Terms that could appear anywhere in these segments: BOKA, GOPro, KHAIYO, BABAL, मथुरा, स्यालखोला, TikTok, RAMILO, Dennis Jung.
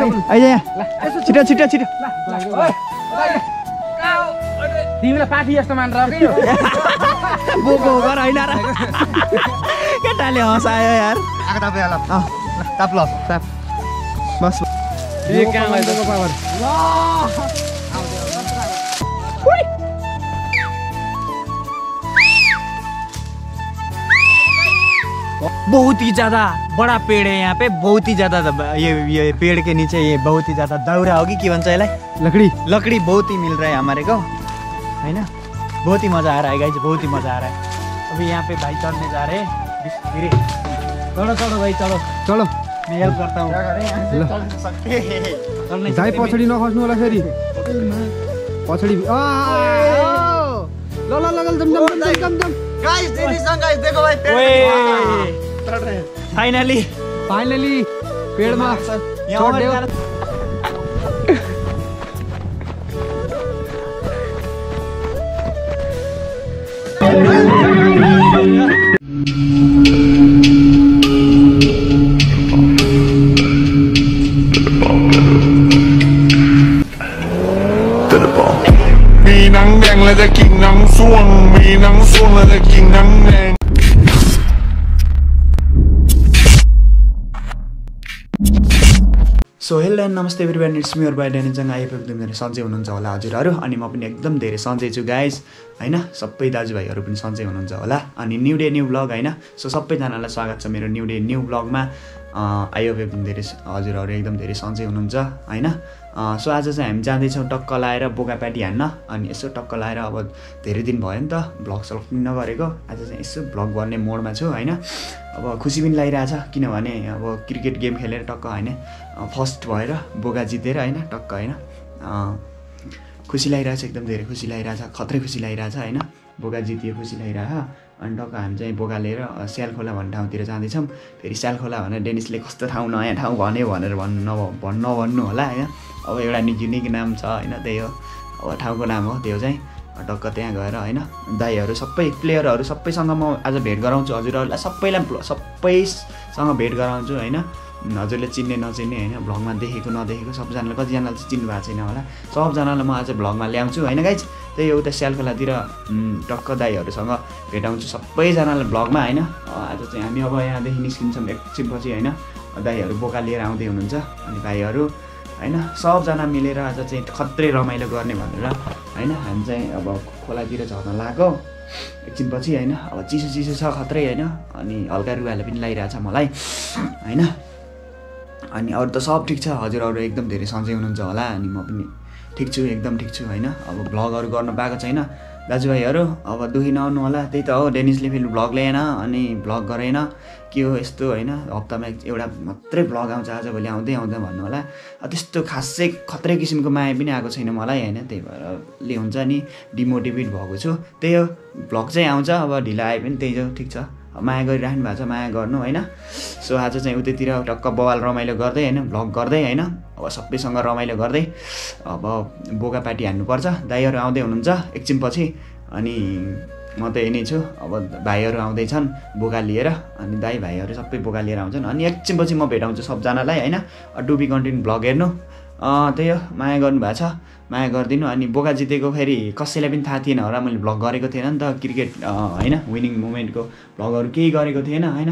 ayo jeda तिमीलाई पाठी जस्तो मान्रा किन बोको घर हैन र केटाले हसायो यार आको तपाईं हला टप लप टप बस ए काम आयो त पावर ल आउँदै नत्रा उइ बहुत ही ज्यादा बडा पेड़ है यहाँ पे बहुत ही ज्यादा ये पेड़ के नीचे ये बहुत ही ज्यादा दाउरा होगी के भन्छ यसलाई लकड़ी बहुत ही मिल रहा है हमारे को है ना बहुत ही मजा आ रहा है गाइस बहुत ही मजा आ रहा है अभी यहाँ पे भाई चढ़ने जा रहे हैं चलो चलो भाई चलो चलो मैं हेल्प करता हूँ भाई पछाड़ी नखस्नु होला फेरि पछाड़ी ल ल ल दम गाइस डेनिस जंग गाइस देखो भाई पेड़ में फाइनली पेड़ में चढ़ So hello and namaste everyone, it's me or by Dennis Jung आइपुग्दै मेरो सन्चै हुनुहुन्छ होला हजुरहरु अनि म पनि एकदम धेरै सन्चै छु गाइस हैन सबै दाजुभाइहरु पनि सन्चै हुनुहुन्छ होला अनि न्यू डे न्यू ब्लग हैन सो सबैजनालाई स्वागत छ मेरो न्यू डे न्यू ब्लगमा आइपुग्दै धेरै हजुरहरु एकदम धेरै सन्चै हुनुहुन्छ हैन सो आज चाहिँ हामी जाँदै छौं टक्क लाएर बोगापाटी हान्न अनि यसो टक्क लाएर अब धेरै दिन भयो नि त ब्लग सल्ग पनि नगरेको आज चाहिँ यसो ब्लग गर्ने मोडमा छु हैन अब खुसी पनि लागिरहेछ किनभने अब क्रिकेट गेम खेलेर टक्क हैन फर्स्ट भएर बोगा जितेर हैन टक्क हैन खुसी लागिरहेछ एकदम धेरै खुसी लागिरहेछ खत्रै खुसी लागिरहेछ हैन बोगा जितिए खुसी लागिरहेछ अनि टक्क हामी चाहिँ बोगा लिएर स्यालखोला भन्ने ठाउँतिर जाँदैछौँ फेरि स्यालखोला भनेर डेनिसले कस्तो ठाउँ नयाँ ठाउँ भन्यो भनेर नभन्नु होला हैन अब एउटा युनिक नाम छ हैन त्यही हो अब ठाउँको नाम हो त्यो चाहिँ टक्क त्यहाँ गएर हैन दाइहरू सबै प्लेयरहरू सबैसँग म आज भेट गराउँछु हजुरहरूलाई सबैसँग भेट गराउँछु हैन हजुरले चिन्ने नचिन्ने हैन भ्लगमा देखेको नदेखेको सबजनाले कतिजनाले चाहिँ चिन्नु भएको छैन होला सबजनालाई म आज भ्लगमा ल्याउँछु हैन गाइस त्यही हो उता स्यालखोलातिर टक्क दाइहरूसँग भेटाउँछु सबैजनालाई भ्लगमा हैन आज चाहिँ हामी अब यहाँदेखि निस्किन्छौँ एकछिनपछि हैन दाइहरू बोका लिएर आउँदै हुनुहुन्छ अनि भाइहरू हैन सबजना मिलेर आज चाहिँ खत्रै रमाइलो गर्ने भनेर हैन हामी चाहिँ अब खोलातिर झर्न लागो एकछिनपछि हैन अब चिसो चिसो छ खत्रै हैन अनि हल्का रुवाले पनि लागिरहेछ मलाई हैन अनि अरु त सब ठीक छ हजुरहरु एकदम धेरै सन्चै हुनुहुन्छ होला अनि म पनि ठीक छु एकदम ठीक छु हैन अब ब्लगहरु गर्न पाएको छैन दाजुभाइहरु अब दुखी नहुनु होला त्यही त हो डेनिसले फेरि ब्लग ल्याएन अनि ब्लग गरेन के हो यस्तो हैन हप्तामा एउटा मात्रै ब्लग आउँछ आज भोलि आउँदै भन्नु होला त्यस्तो खासै खत्रै किसिमको माया पनि आएको छैन मलाई हैन त्यही भएर ले हुन्छ नि डिमोटिभेट भएको छु त्यही हो ब्लग चाहिँ आउँछ अब ढिला आए पनि त्यही हो ठीक छ माया गरिराख्नु भएको छ माया गर्नु हैन सो आज चाहिँ उतैतिर टक्क बवाल रमाइलो गर्दै हैन भ्लग गर्दै हैन अब सबैसँग रमाइलो गर्दै अब बोगा पार्टी हान्नुपर्छ दाइहरू आउँदै हुनुहुन्छ एकछिनपछि अनि म त यही नै छु अब भाइहरू आउँदै छन् बोगा लिएर अनि दाइ भाइहरू सबै बोगा लिएर आउँछन् अनि एकछिनपछि म भेटाउँछु सबजनालाई हैन डुबी कन्टेन्ट भ्लग हेर्नु त्यही हो माया गर्नु भएको छ माया गरिदिनु अनि बोगा जितेको फेरि कसैलाई पनि थाहा थिएन होला मैले भ्लग गरेको थिएन नि त क्रिकेट हैन विनिङ मोमेन्टको भ्लगहरू केही गरेको थिएन हैन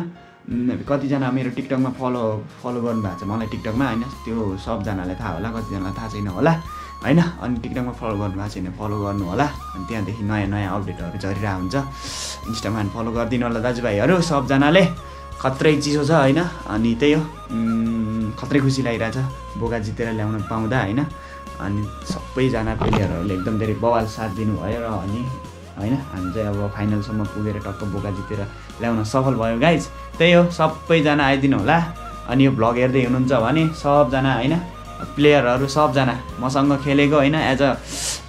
कतिजना मेरो टिकटकमा फलो गर्नु भएको छ मलाई टिकटकमा हैन त्यो सबजनालाई थाहा होला कतिजनालाई थाहा छैन होला हैन अनि टिकटकमा फलो गर्नु भएको छैन फलो गर्नु होला अनि त्यहाँदेखि नयाँ अपडेटहरू झरिरहेको हुन्छ इन्स्टामा फलो गरिदिनु होला दाजुभाइहरू सबजनाले खत्रै चिसो छ हैन अनि त्यही हो खत्रै खुसी लागिरहेछ बोगा जितेर ल्याउन पाउँदा हैन अनि सबैजना प्लेयरहरूले एकदम धेरै बवाल साथ दिनुभयो र अनि हैन हामी चाहिँ अब फाइनलसम्म पुगेर टक्क बोगा जितेर ल्याउन सफल भयो गाइज त्यही हो सबैजना आइदिनु होला अनि यो भ्लग हेर्दै हुनुहुन्छ भने सबजना हैन प्लेयरहरू सबजना मसँग खेलेको हैन एज अ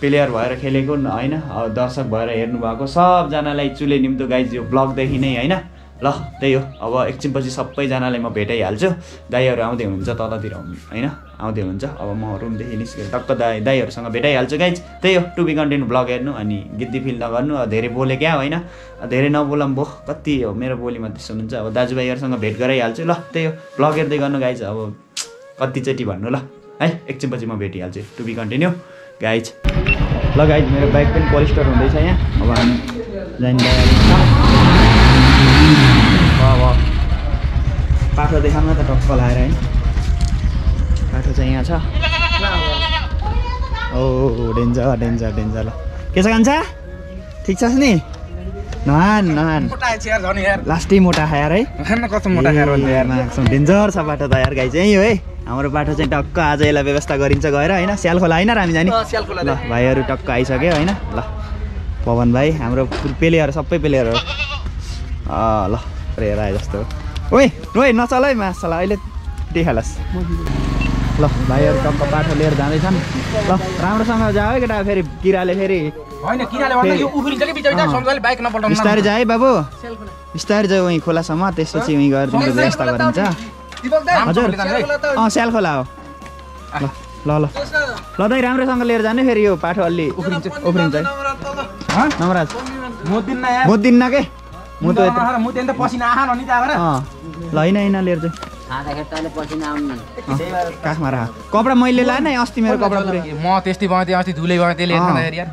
प्लेयर भएर खेलेको हैन दर्शक भएर हेर्नुभएको सबजनालाई चुले निम्तो गाइज यो भ्लगदेखि नै हैन ल त्यही हो अब एकछिनपछि सबैजनालाई म भेटाइहाल्छु दाइहरू आउँदै हुनुहुन्छ तलतिर हैन आउँदै हुनुहुन्छ अब म रुमदेखि निस्केर टक्क दाइहरूसँग भेटाइहाल्छु गाइज त्यही हो टुबी कन्टेन्ट भ्लग हेर्नु अनि गिद्दी फिल नगर्नु धेरै बोले क्या होइन धेरै नबोलम भो कति हो मेरो बोलीमा त्यस्तो हुनुहुन्छ अब दाजुभाइहरूसँग भेट गराइहाल्छु ल त्यही हो भ्लग हेर्दै गर्नु गाइज अब कति चाहिँ टी भन्नु ल है एकछिन पछि म भेटिहाल्छु टु बी कन्टिन्यू गाइज। ल गाइज मेरो बाइक पनि पलिस्टर हुँदैछ यहाँ अब हामी जाने तयारी छ। वाह पाटो देखाउन त टक्क लाएर है पाटो चाहिँ यहाँ छ। ओ डेन्जर डेन्जर डेन्जर ल के छ कान्छा ठिक छस् नि नान नान मोटा यार झन् यार लास्टै मोटा खाएर है हैन कस्तो मोटा खाएर भन्ने यार नाक्सम डेन्जर छ बाटो त यार गाइज यही हो है हाम्रो बाटो चाहिँ टक्क आज यसलाई व्यवस्था गरिन्छ गएर हैन स्यालखोला हैन हामी जाने स्यालखोला ल भाइहरु टक्क आइसक्यो हैन ल पवन भाइ हाम्रो प्लेयर सबै प्लेयर हो अ ल रेरा जस्तो ओइ ओइ नचल है मासला अहिले देखालास ल भाइहरु टक्क बाटो लिएर जाँदै छन् ल राम्रोसँग जाऊ है केटा फेरि किराले फेरि हैन किराले भन्दा यो उफुरी जले बिचैटा समझले बाइक नपल्टाउनु बिस्तारै जाए बाबु बिस्तारै जाऊ उही खोलासम्म त्यसपछि उही गएर तिम्रो व्यवस्था गरिन्छ दिपक दाइ हजुर अ स्यालखोला हो ल ल ल दाइ राम्रोसँग लिएर जाने फेरि यो पाठो अलि उफुरिन्छ उफुरिन्छ ह नमराज मोदिन न यार मोदिन न के म त मोदिन त पसिना आहान अनि जागर ल हैन हैन लिएर जाऊ खाँदाखेरि तले पसिना आउनु काखमा राख कपडा मैले लाएन अस्ति मेरो कपडा पुरै म त्यस्तै बन्दै अस्ति धुलै बन्दै लिएन यार यार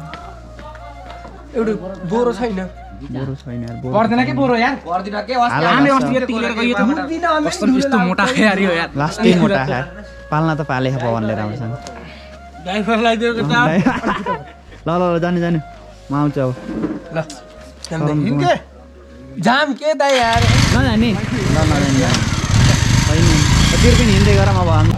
एउटा बोरो छैन पर्दैन के बोरो यार पर्दिन के हामी अस्ति यति लिएर गयो त मुदिन हामी यस्तो मोटा खाएर यो यार लास्टै मोटा खाएर पाल्न त पाले पवनले राम्रोसँग ड्राइभर लाइदियो के टाप ल ल ल जाने जाने म आउँछु अब ल जाम के दाइ यार नजानी न न जानी हैन कतिर पनि हिँड्दै गरा म भन्नु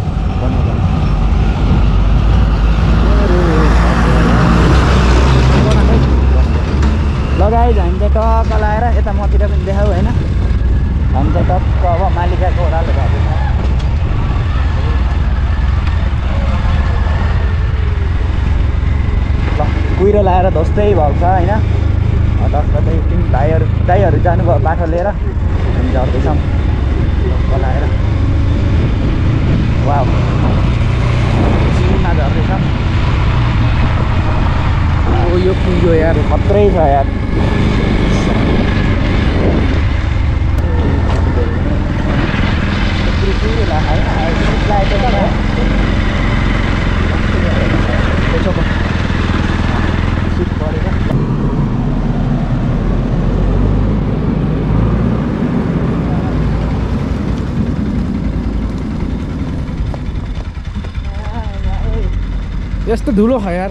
लगाइ हामी चाहिँ टक्क लगाएर यता मतिर पनि देखाऊ होइन हामी चाहिँ टक्क अब मालिकाको ओह्रालो भएको छ ल कुहिरो लगाएर ध्वस्तै भएको छ होइन टक्क चाहिँ तिन दाइहरू जानुभयो बाटो लिएर हामी झर्दैछौँ टक्क लगाएर वा झर्दैछौँ ओ यो कुहिरो यार खत्रै छ यार यस्तो धुलो खा यार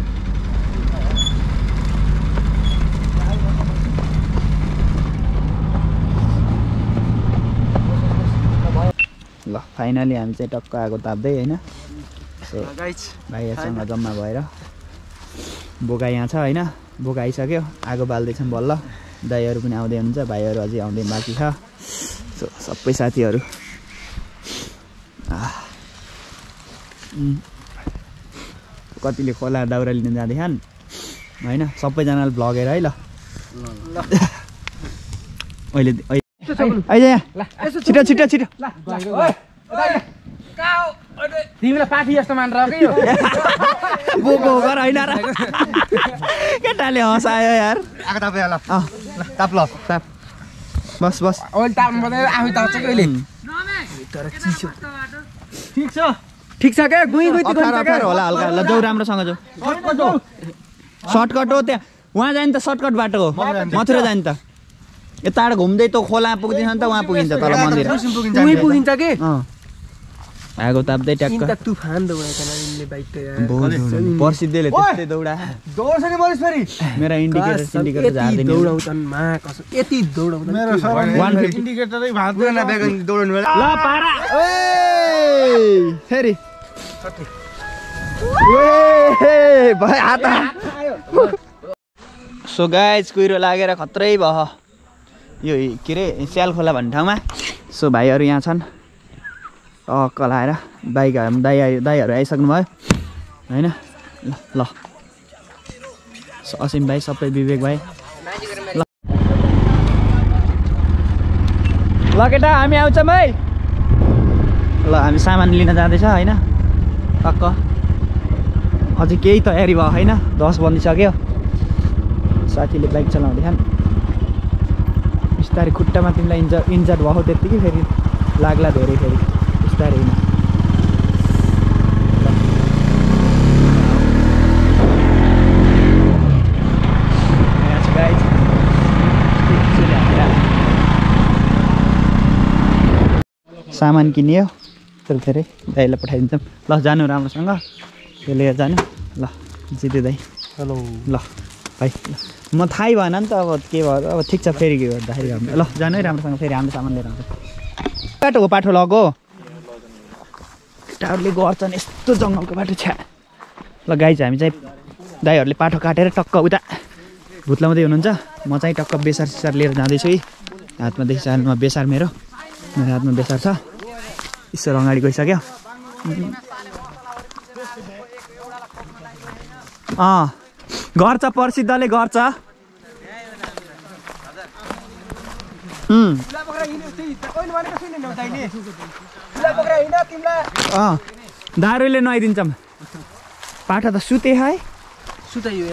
ल फाइनली हामी चाहिँ टक्क आगो ताप्दै हैन भाइसँग जम्मा भएर बोका यहाँ छ हैन बोका आइसक्यो आगो बाल्दैछन् बल्ल दाइहरू पनि आउँदै हुनुहुन्छ भाइहरू अझै आउँदै बाँकी छ सो सबै साथीहरू कतिले खोला दाउरा लिन जाँदैछन् हैन सबैजनाले भ्लगेर है ल ल अहिले छिटो छिटो छिटो तिमीलाई पाठी जस्तो मान्छ बोको गर होइन केटाले हँसायो यार बस बस ठिक छ क्या होला हल्का ल जाऊ राम्रोसँग जाऊ सर्टकट हो त्यहाँ उहाँ जाने त सर्टकट बाटो हो मथुरा जाने त यता घुम्दै त खोला पुग्दिन्छ नि त वहाँ पुगिन्छ तल मन्दिर उही पुगिन्छ के आगो ताप्दै ट्याक्क तुफान दौडाएका इनले बाइक त यार प्रसिद्धले त्यस्तै दौडा दौड्छ नि बरिस फेरि मेरो इन्डिकेटर सिन्डिकेटर झार्दैन दौडाउँछन् मा कसो यति दौडाउँछन् मेरो 150 इन्डिकेटरै भाग्दैन बेगन दौड्नु होला ल पारा ओए फेरि कति ओए भाइ आता सो गाइस कुहिरो लागेर खत्रै भयो यो के अरे स्यालखोला भन्ने ठाउँमा सो भाइहरू यहाँ छन् टक्क लाएर बाइक दाइहरू आइसक्नु भयो होइन ल ल असीम भाइ सबै विवेक भाइ ल केटा हामी आउँछौँ है ल हामी सामान लिन जाँदैछ होइन टक्क अझै केही तयारी भयो होइन 10 बजिसक्यो साथीले बाइक चलाउँदैछन् बिस्तारै खुट्टामा तिमीलाई इन्जर्ड भयो त्यत्तिकै फेरि लाग्ला धेरै फेरि बिस्तारै सामान किनियो तर धेरै दाइलाई पठाइदिन्छौँ ल जानु राम्रोसँग त्यो लिएर जानु ल जिते दाइ हेलो ल भाइ म थाहै भएन नि त अब के भयो अब ठीक छ फेरि के गर्दाखेरि हामी ल जानु है राम्रोसँग फेरि हाम्रो सामान लिएर आउँछ बाटोको पाठो लगो केटाहरूले गर्छन् यस्तो जङ्गलको बाटो छ्या ल गाइज हामी चाहिँ दाइहरूले पाठो काटेर टक्क उता भुत्लाउँदै हुनुहुन्छ म चाहिँ टक्क बेसार सिसार लिएर जाँदैछु है हातमा देखिसालमा बेसार मेरो मेरो हातमा बेसार छ यसो अगाडि गइसक्यो गर्छ प्रसिद्धले गर्छ दारुले नुहाइदिन्छौँ पाठा त सुते है सुतायो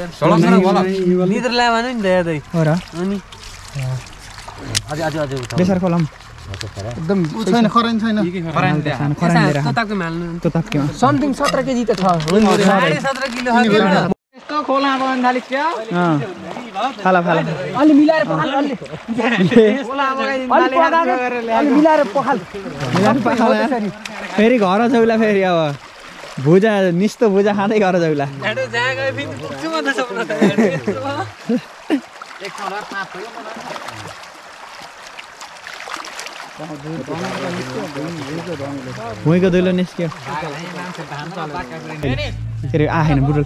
बेसार खोलाम एकदम छैन खराइन छैन समथिङ 17 केजी त छ 17 किलो छ यसको खोला बन खाली क्या फाला फाला अलि मिलाएर पखाल अलि खोला बगाइदिन अलि मिलाएर पखाल फेरि घर जाउला फेरि अब भुजा निस्तो भुजा खाँदै घर जाउला हेडो जहाँ गए फेरि पुग्छु म त सपना त एक छोरा पाप भयो म भुइँको धुलो निस्क्यो आएन बुढुल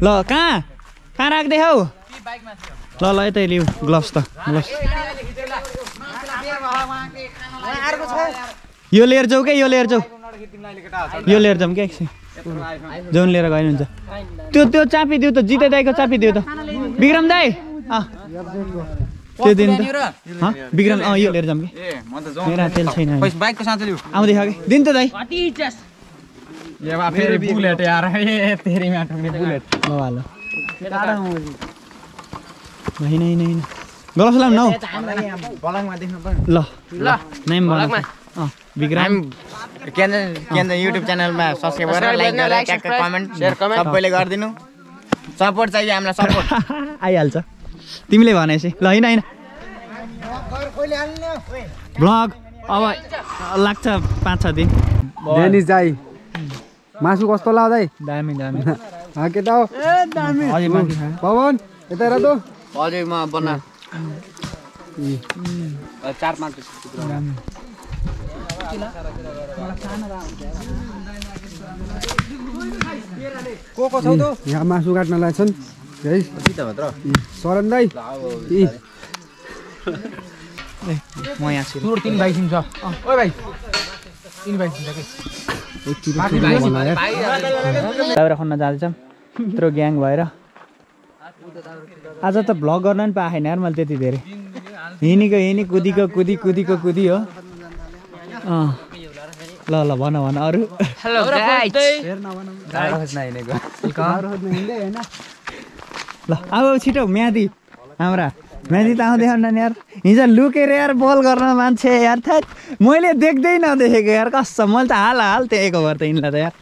ल कहाँ राख्दै हौ ल ल यतै लिऊ ग्लोभ्स त ग्लोभ्स यो लिएर जाऊ के यो लिएर जाऊ यो लिएर जाऊँ क्या एकछिन जाउँ लिएर गयो हुन्छ त्यो त्यो चापिदिउ त जिते दाईको चापिदिउ त विक्रम दाई त्यो दिन बिग्रम यो लिएर जाम कि मेरा तेल छैन बाइकको साँचो लिऊ आउँदै छ कि दिन त दाइ ए बा फेरि बुलेट यार ए तेरीमा ठुक्ने बुलेट ल वालो नहीं नहीं नहीं गलसलाम नौ बलङमा देख्नु पर्यो ल ल नाम बलङमा बिग्रम केन युट्युब च्यानलमा सब्स्क्राइब गरेर लाइक गरेर ट्याग कमेन्ट शेयर कमेन्ट सबैले गर्दिनु सपोर्ट चाहियो हामीलाई सपोर्ट आइहाल्छ तिमीले भनेपछि ल हैन हैन ब्लग अब लाग्छ 5-6 दिन डेनिस दाइ मासु कस्तो लादै दामी दामी हा के दाउ ए दामी हजुर मान्छे पवन यता र त हजुर म बना 4-5 दामी को को छौ त यहाँ मासु काट्न लाग्छन् है त भत्र सरन दाइ म यहाँ छु सुर 3 भाइ सिम छ ओइ भाइ 3 भाइ सिम छ के माथि भाइ सिम दाउरा खन्न जान्छम यत्रो ग्याङ भएर आज त भ्लग गर्न नि पाएन यार मैले त्यति धेरै हिनीको हिनी कुदीको कुदी कुदीको कुदी हो ल ल भन भन अरु हेलो गाइस हेर न भन गाइस न हिनेको कहाँ रोड हिँड्दै हैन ल अब छिटो म्यादी हाम्रा म्यादी त आउँदै छैन नि यार हिजो लुकेर यार बल गर्न मान्छे यार थ्याट मैले देख्दै नदेखेको यार कसम मैले त हाल हाल त्यहीको भएर त इन्ला त यार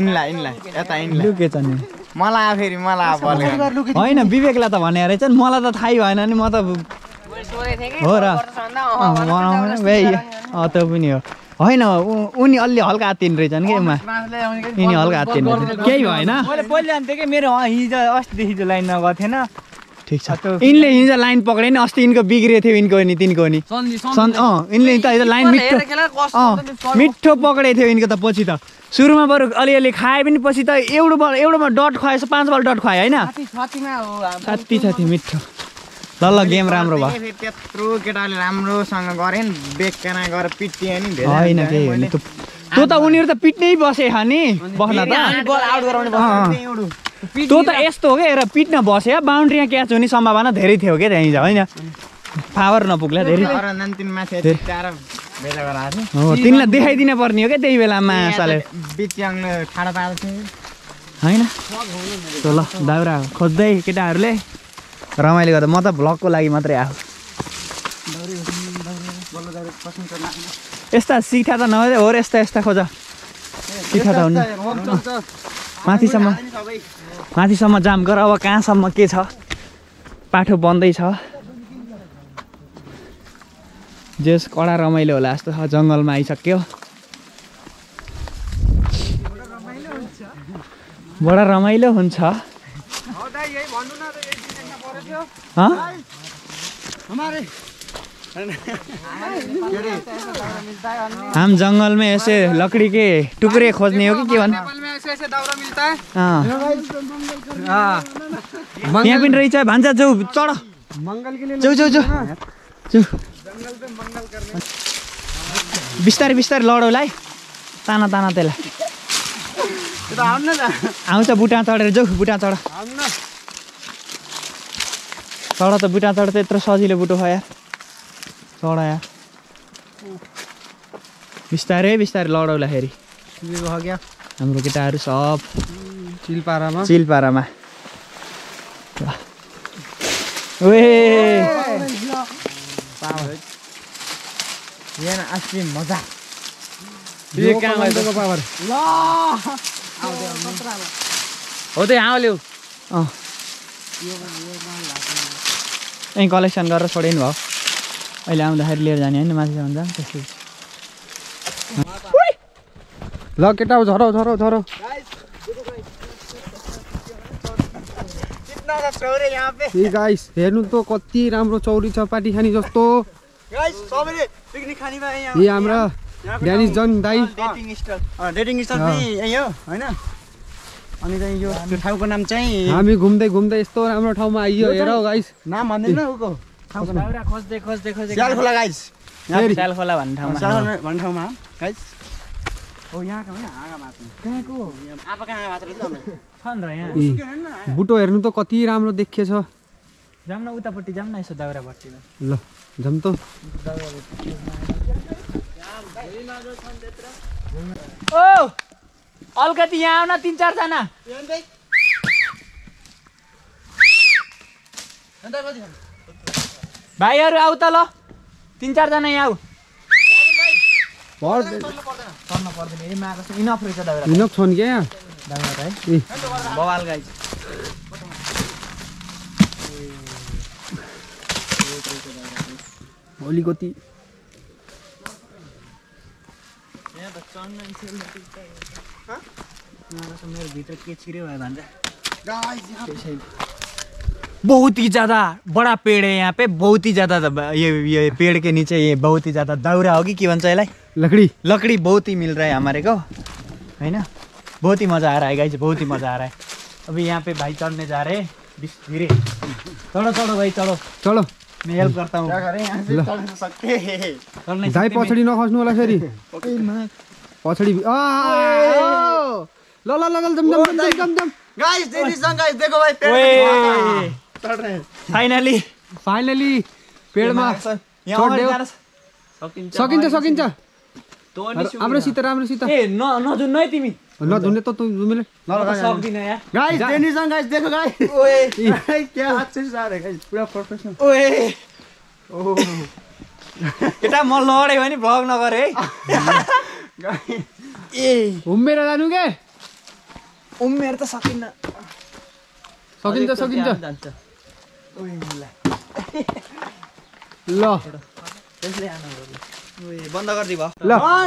इन्ला इन्ला यता इन्ला लुकेछ नि मलाई फेरि मलाई बल हैन विवेकलाई त भने रहेछ नि मलाई त थाहै भएन नि म त हो र त पनि हो होइन उनी अलि हल्का हात्तिन रहेछन् कि उमा यिनी हल्का हात्तिन केही भएन मैले पहिले जान्थेँ कि मेरो हिजो अस्तिदेखि हिजो लाइन नगएको थिएन ठिक छ यिनले हिजो लाइन पक्रे नि अस्ति यिनको बिग्रिएको थियो यिनको नि तिनको नि यिनले त हिजो लाइन मिठो पक्रेको थियो यिनको त पछि त सुरुमा बरु अलिअलि खाए पनि पछि त एउटामा डट खुवाएछ 5 बल डट खुवायो होइन छाती छाती मिठो ल गेम राम्रो भयो त्यत्रो केटाले राम्रोसँग गरे नि बेकना गरेर पिट्यो नि हैन के त्यो त उनीहरु त पिट्नै बसे छ नि बस्न त बल आउट गराउने बस्न एउडु त्यो त यस्तो हो के र पिट्न बसे बाउन्ड्रीमा क्याच हुने सम्भावना धेरै थियो के त्यही हैन पावर नपुग्ला धेरै अरनन तिन माथि टारा भेला गराछ हो तिनलाई देखाइदिन पर्ने हो के त्यही बेलामा साले बिच्याङले ठाडा पाल्छ हैन त्यो ल दाउरा खोज्दै केटाहरुले रमाइलो गर्दा म त भ्लगको लागि मात्रै आऊ यस्ता सिठा त नहो र यस्ता यस्ता खोज सिठा त हुन्न माथिसम्म माथिसम्म जाम गर अब कहाँसम्म के छ पाठो बन्दै छ जेस कडा रमाइलो होला जस्तो छ जंगलमा आइसक्यो बडा रमाइलो हुन्छ हो दाइ यही भन्नु न त एक दिन हेर्न पर्यो ह हमारे हम जंगल में ऐसे लकड़ी के टुकड़े खोजने हो कि भन जंगल में ऐसे ऐसे दाउरा मिलता है हां यहाँ पनि रहेछ भान्जा जाऊ चढ मंगल के लिए जाऊ जाऊ जाऊ जंगल पे मंगल करने बिस्तार बिस्तार लडौलाई ताना ताना तेला त्यो आउन न आउँछ बुटा चढेर जाऊ बुटा चढ आउन न चढ त बुटा चढ त यत्रो सजिलो बुटो हो यार चढ यार बिस्तारै बिस्तारै लडौला फेरि सुबेको हो क्या हाम्रो केटाहरु सब चिलपारामा चिलपारामा ओए Yana asli मजा ये क्या मजा को पावर ला आओ दे खतरा होते हां ल्यौ अ यो कलेक्सन गरेर छोडिनु भयो अहिले आउँदा खेरि लिएर जाने हैन माथि जान्छ त्यसले ल केटाउ झरो झरो झरो कितना छ चौरी यहाँ पे ए गाइस हेर्नु त कति राम्रो चौरी छ पाटी खानी जस्तो गाइस सबैले पिकनिक खाने भए यहाँ यो हाम्रो डेनिस जङ दाइ डेटिङ स्टाइल पनि यही हो हैन अनि चाहिँ यो ठाउँको नाम चाहिँ हामी घुम्दै घुम्दै यस्तो राम्रो ठाउँमा आइयो हेर गाइस नाम भन्दैन उको ठाउँको नाम खोज्दै खोज्दै खोज्दै स्यालखोला गाइस यहाँ स्यालखोला भन्ने ठाउँमा गाइस ओ यहाँ कहाँ हो आगा मात्र कहाँको आपा कहाँ मात्र छ छन् र यहाँ बुटो हेर्नु त कति राम्रो देखिएछ जाम न उतापट्टि जाम न यसो दाउरा बट्टीमा ल जम तो ओ अलगति यहाँ आउन तीन चार जना भाइहरु आउ त ल तीन चार जना यहाँ आउ पर्दैन पर्दैन ए माको इनफ रहेछ दाउरा इनफ छन् के यहाँ दाउरा त है बवाल गाइस अलिकति यहाँ त चन्दन सेल नटिक्दै ह यहाँ त मेरो भित्र के छिरे भयो भन्दा गाइस यहाँ त्यसै बहुत ही ज्यादा बडा पेड़ है यहाँ पे बहुत ही ज्यादा ये पेड़ के नीचे ये बहुत ही ज्यादा दाउरा हो कि भन्छ यसलाई लकड़ी लकड़ी बहुत ही मिल रहा है हमारे को है ना बहुत ही मजा आ रहा है गाइस बहुत ही मजा आ रहा है अभी यहाँ पे भाई चढ़ने जा रहे धीरे चढ़ो चढ़ो भाई चढ़ो चलो मैं हेल्प करता हूं क्या करें यहां से चढ़ सकते हैं भाई पछडी नखस्नु होला फेरि ओके पछडी आ ल ल ल दम दम दम दम गाइस डेनिस जङ गाइस देखो भाई पेड़ में चढ़ रहे हैं फाइनली फाइनली पेड़ में यहाँ सकिन्छ सकिन्छ हाम्रो सित राम्रो सित ए न नजुन है तिमी नजुन्ने त तिमीले नलगा सक्दिन यार गाइस डेनिस जङ गाइस देखो गाइस ओए क्या अच्छे से आ रहे गाइस पूरा प्रोफेशनल ओए ओ केटा म लडे भने भ्लग नगरे है ए उमेर जानु के उमेर त सकिन्न सकिन्छ सकिन्छ ओए ल त्यसले आनु ओए बन्द गर्दी भ ल 1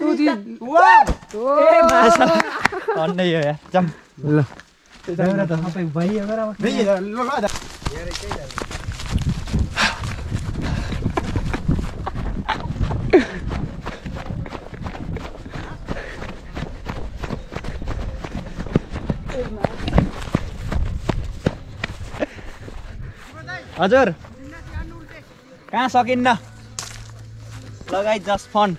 2 3 1 ए मासा अन्नै हो यार जम ल दाउरा त सबै भाइ हेरेर भइ ल ल यार एकै दाउरा हजुर कहाँ सकिन्न लगाइ जस्ट फन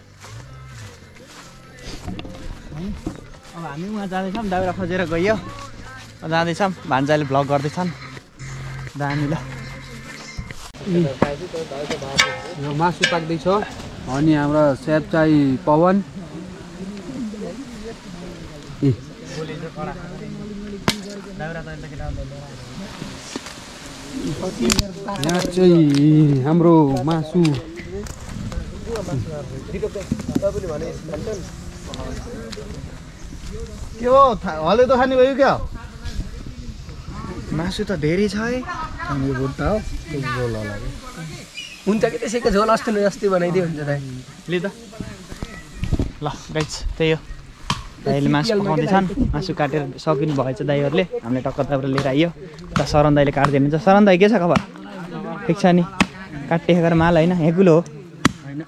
अब हामी उहाँ जाँदैछौँ दाउरा खोजेर गयो जाँदैछौँ भान्जाले भ्लग गर्दैछन् दामी ल मासु पाक्दैछ अनि हाम्रो सेफ चाहिँ पवन यहाँ चाहिँ हाम्रो मासु के हो हले त खाने भयो क्या मासु त धेरै छ है हुन्छ के त्यसैको झोल अस्तिलो जस्तै बनाइदियो हुन्छ त लि त ल गाइस त्यही हो दाइले मासु पकाउँदै छन् मासु काटेर सकिनु भएछ दाइहरुले हामीले टक्क तापर लिएर आइयो त सरन दाइले काट्दै हुन्छ सरन दाइ के छ खबर ठीक छ नि काटेर माल हैन हेकुलो हो हैन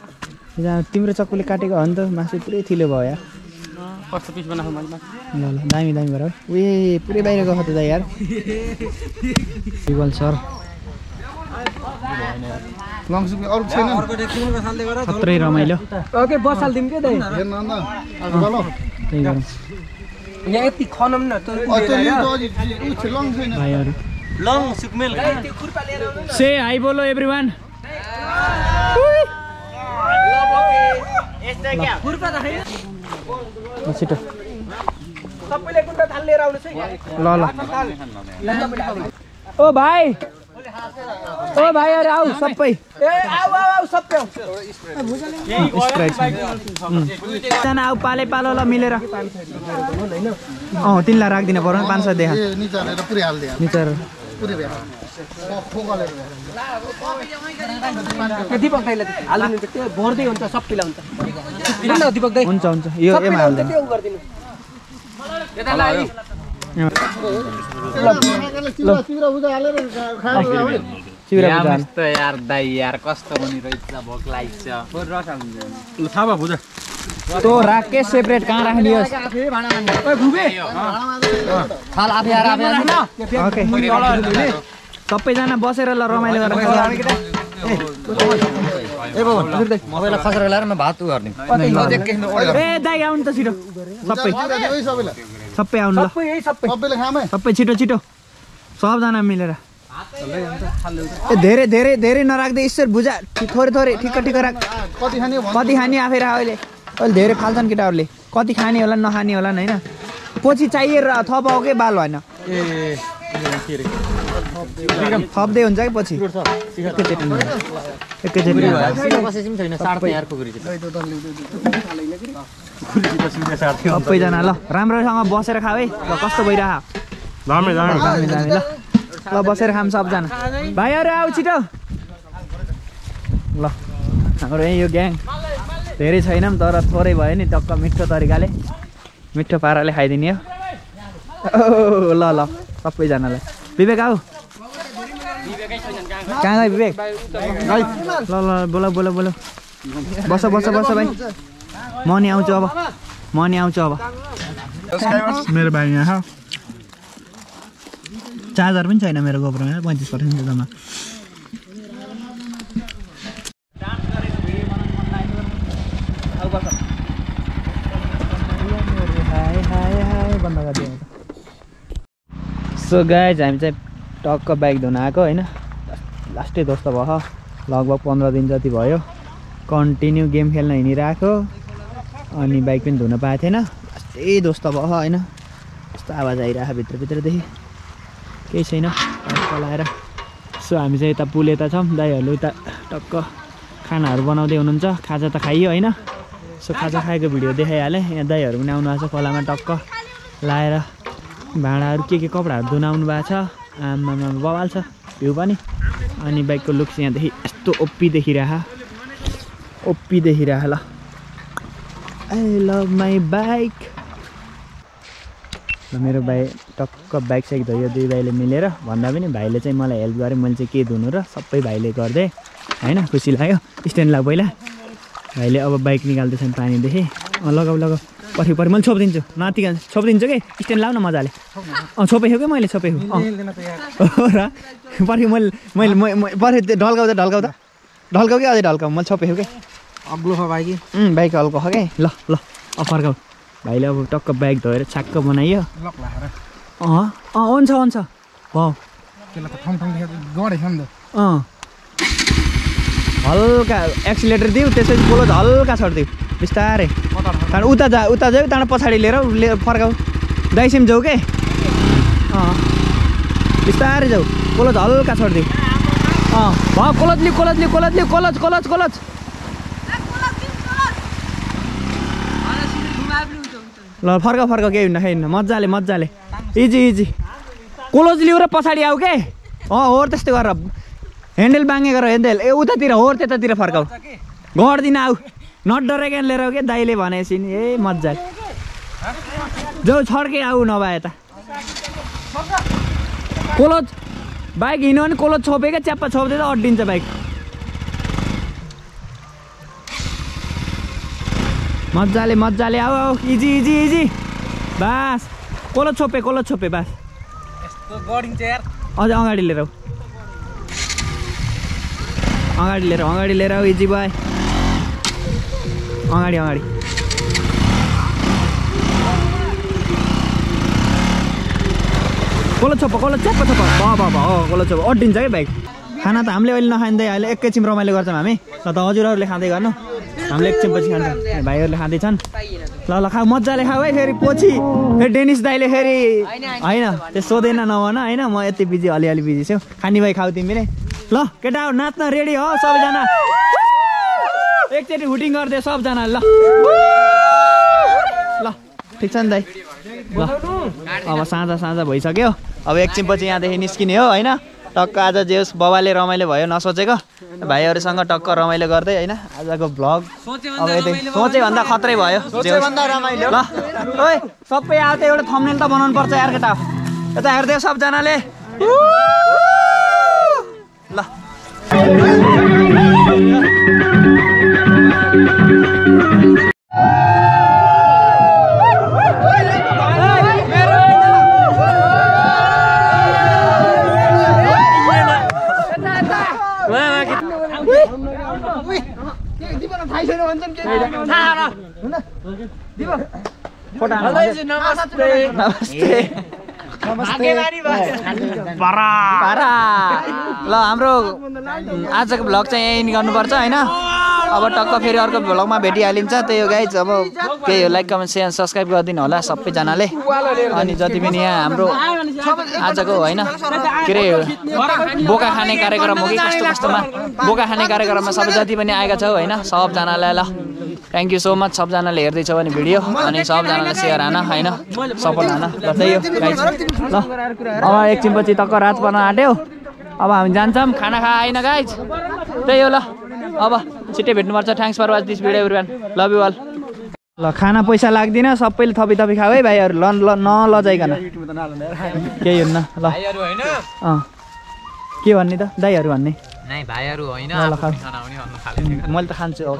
यहाँ तिम्रो चक्कुले काटेको हो नि त मासु पुरै थिलो भयो यार कस्तो पिस बनाको माल ल ल दामी दामी भर ओए पुरै बाहिर गयो त दाइ यार सिबल सर लङसुकले अरु छैन अर्को डेक्किमको सालले गरे खत्रै रमाइलो ओके बसाल दिम के दाइ हेर्न न आज गलो यहाँ यति खनम न त लङ छैन भाइहरु लङसुकमेल त्यो कुर्पा लिएर आउनु न से हाई बोलो एभ्रीवन हेलो ओके एस्ता के कुर्पा त हैन छिटो सबैले कुर्पा थाल लिएर आउनुस् है ल ल ओ भाइ ओ भाइ अरे आउ सबै ए आउ आउ सबै आउ पाले पालो ल मिलेर तिनलाई राख्दिन पर्यो 500 देखा निचारेर पुरै हाल दिया निचार पुरै भ्या खोगलेर भ्या दीपक दाइले हाल्दिनु त्यो भर्दै हुन्छ सबैले हुन्छ दिनु न दीपक दाइ हुन्छ हुन्छ यो एमा हाल्दिनु त्यो गर्दिनु यता लाई यार दाइ यार कस्तो बनिरहेछ भोक लाग्छ बोर रखा हुन्छ थाबा भुजा तो राकेश सेपरेट कहाँ राख्दियोस् आफै भाडा मान्ने ओइ भुबे थाल आफै यार आफै राख्न ओके सबै जना बसेर ल रमाइलो गर्न ए बाबु मोबाइल खसेर ल्याएर म भात उ गर्ने ए दाइ आउनु त छिटो सबै सबै आउनु ल सबैले खामै सबै छिटो छिटो सब जना मिलेर ए धेरै धेरै धेरै नराख्दै ईश्वर बुझा थोरै थोरै ठिक ठिक राख कति खानी आफै राख अहिले अहिले धेरै फाल्छन् केटाहरुले कति खानी होला नखानी होला हैन पछि चाहिएर थपाउ के बाल हैन ए के रे थप्दै हुन्छ के पछि एकैचोटी बसेछ नि छैन सार्थ यारको गुरुजी सबै जना ल राम्रोसँग बसेर खाऊ है ल कस्तो भइरा दामी दामी दामी दामी ल बसेर खाम सबजना भाइहरु आउ छिटो ल हाम्रो यो ग्याङ धेरै छैन नि तर थोरै भयो नि टक्क मिठो तरिकाले मिठो पाराले खाइदिने हो ओ ल ल सबै जनालाई विवेक आउ कहाँ गयो विवेक ल ल बोला बोला बोला बस बस बस भाइ म नि आउँछु अब मेरो भाइ यहाँ छ चार्जर पनि छैन मेरो गोप्रोमा 35% छ जम्मा सो गाइज हामी चाहिँ टक्क बाइक धुन आएको होइन लास्टै दोस्त भयो लगभग 15 दिन जति भयो कन्टिन्यू गेम खेल्न हिँडिरहेको अनि बाइक पनि धुन पाएको थिएन लास्टै दोस्त भयो होइन यस्तो आवाज आइरहेको भित्रभित्रदेखि केही छैन टक्क लाएर सो हामी चाहिँ यता पुल यता छौँ दाइहरूले उता टक्क खानाहरू बनाउँदै हुनुहुन्छ खाजा त खाइयो होइन सो खाजा खाएको भिडियो देखाइहालेँ यहाँ दाइहरू पनि आउनु भएको छ खोलामा टक्क लाएर भाँडाहरू के कपडाहरू धुन आउनु भएको छ आमामा बवाल छ भ्यू पनि अनि बाइकको लुक्स यहाँदेखि यस्तो ओप्पी देखिरह ल आई लभ माई बाइक मेरो भाइ टक्क बाइक साइक धोयो दुई भाइले मिलेर भन्दा पनि भाइले चाहिँ मलाई हेल्प गरेँ मैले चाहिँ के धुनु र सबै भाइले गर्दै होइन खुसी लाग्यो स्ट्यान्ड लाग्यो पहिला भाइले अब बाइक निकाल्दैछन् पानीदेखि लगाऊ लगाऊ पछि पछि मैले छोपिदिन्छु नाति छोपिदिन्छु कि स्ट्यान्ड लाउन मजाले छोपेको कि मैले छोपेको र पछि मैले मैले पछि ढल्काउँदा ढल्काउँदा ढल्काउ कि अझै ढल्काउ मैले छोपेको कि अग्लो छ बाइक बाइक हल्को छ कि ल ल अँ फर्काउ भाइले अब टक्क बाइक धोएर छ्याक्क बनाइयो अँ अँ हुन्छ हुन्छ भाउ अँ हल्का एक्सिलेटर दिउ त्यसपछि बोलो हल्का छोडिदिउ बिस्तारै उता जाऊ त्यहाँ पछाडि लिएर फर्काऊ दाइसिम जाऊ के अँ बिस्तारै जाऊ कोलज हल्का छोडिदिउ अँ भयो कोलज ल फर्काउ केही हुन्न मजाले इजी कोलज लिएर पछाडि आऊ के अँ हो त्यस्तै गरेर हैंडल बांगे करो हैंडल ए उतातिर होर त्यतातिर फर्काउ गर्दिन आउ नट डरेकन लिएर के दाइले भनेछि नि ए मज्जा जाउ छड्के आउ नभए त कोलोज बाइक हिँड्यो नि कोलोज छोपेको च्याप्पा छोप्दै त अड्डिन्छ बाइक मज्जाले मज्जाले आउ आउ इजी इजी इजी बस कोलोज छोपे बस यस्तो गडिन्छ यार अझ अगाडि लिएर अगाडि लिएर आऊ इजी बाय अगाडि अगाडि कोलो छोप कोलो छोप अड्डिन्छ के बाइक खाना त हामीले अहिले नखाइँदै अहिले एकैछिन रमाइलो गर्छौँ हामी ल त हजुरहरूले खाँदै गर्नु हामीले एकछिन पछि खान्छौँ भाइहरूले खाँदैछन् ल ल खाऊ मजाले खाऊ है फेरि पछि फेरि डेनिस दाइले फेरि होइन त्यो सोधेन नभन होइन म यति बिजी अलिअलि बिजी छु खानी भाइ खाऊ तिमीले ल केटा नाच्न रेडी हो सबैजना एकचोटि हुटिङ गर्दै सबजना ल ल ठिक छ नि दाइ ल अब साँझ भइसक्यो अब एकछिन पछि यहाँदेखि निस्किने हो होइन टक्क आज जे होस् बाबाले रमाइलो भयो नसोचेको भाइहरूसँग टक्क रमाइलो गर्दै होइन आजको भ्लग अब यतै सोचे भन्दा खत्रै भयो ल ओइ सबै आउ त एउटा थम्बनेल त बनाउनु पर्छ यार केटा यता हेर्दै सबजनाले ल ल हाम्रो आजको भ्लग चाहिँ यहीँ गर्नुपर्छ होइन अब टक्क फेरि अर्को भ्लगमा भेटिहालिन्छ त्यही हो गाइज अब त्यही हो लाइक कमेन्ट सेयर सब्सक्राइब गरिदिनु होला सबैजनाले अनि जति पनि यहाँ हाम्रो आजको होइन के अरे बोका खाने कार्यक्रम हो कि कस्तो कस्तोमा बोका खाने कार्यक्रममा सबै जति पनि आएका छौ होइन सबजनालाई ल थ्याङ्क यू सो मच सबजनाले हेर्दैछ भने भिडियो अनि सबजनालाई सेयर हान होइन सपोर्ट हान गर्दै ल अब एकछिन पछि टक्क रात पर्न आँट्यो अब हामी जान्छौँ खाना खा आएन गाइज त्यही हो ल अब छिट्टै भेट्नुपर्छ thanks for watch this video everyone love you all ल खाना पैसा लाग्दिनँ सबैले थपी थपी खाऊ है भाइहरू ल नलजाइकन केही हुन्न ल के भन्ने त दाइहरू भन्ने मैले त खान्छु